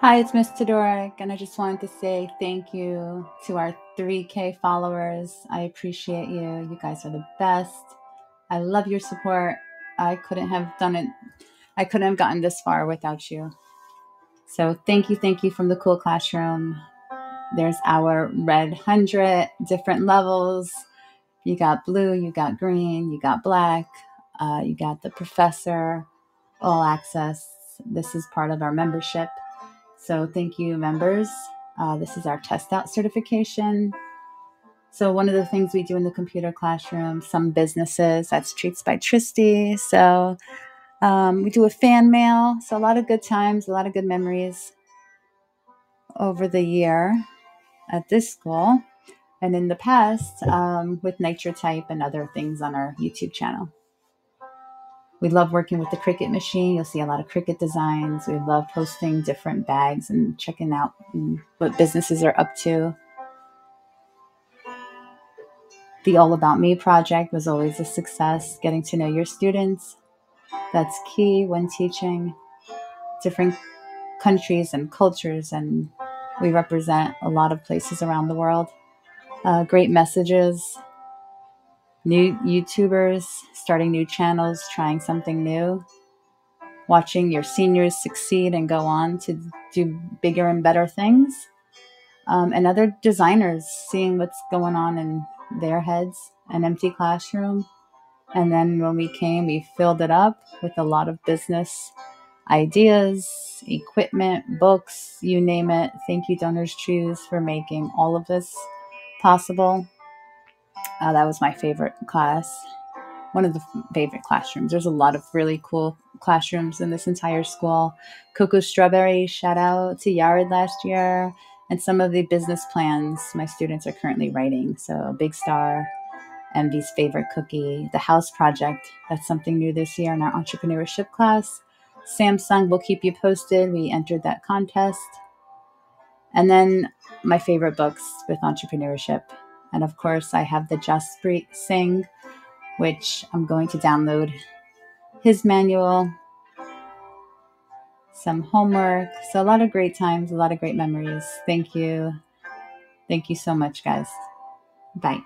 Hi, it's Ms. Todoric, and I just wanted to say thank you to our 3K followers. I appreciate you. You guys are the best. I love your support. I couldn't have done it. I couldn't have gotten this far without you. So thank you from the Cool Classroom. There's our red 100 different levels. You got blue, you got green, you got black, you got the professor, all access. This is part of our membership. So thank you, members. This is our test out certification. So one of the things we do in the computer classroom, some businesses, that's Treats by Tristy. So we do a fan mail. So a lot of good times, a lot of good memories over the year at this school and in the past with NitroType and other things on our YouTube channel. We love working with the Cricut machine. You'll see a lot of Cricut designs. We love posting different bags and checking out what businesses are up to. The All About Me project was always a success, getting to know your students. That's key when teaching different countries and cultures, and we represent a lot of places around the world. Great messages. New YouTubers, starting new channels, trying something new, watching your seniors succeed and go on to do bigger and better things, and other designers, seeing what's going on in their heads, an empty classroom. And then when we came, we filled it up with a lot of business ideas, equipment, books, you name it. Thank you, Donors Choose, for making all of this possible. That was my favorite class, one of the favorite classrooms. There's a lot of really cool classrooms in this entire school. Coco's Strawberry, shout out to Yared last year, and some of the business plans my students are currently writing. So Big Star, MV's favorite cookie, the house project, that's something new this year in our entrepreneurship class. Samsung, will keep you posted. We entered that contest. And then my favorite books with entrepreneurship. And of course, I have the Jaspreet Singh, which I'm going to download his manual, some homework. So a lot of great times, a lot of great memories. Thank you. Thank you so much, guys. Bye.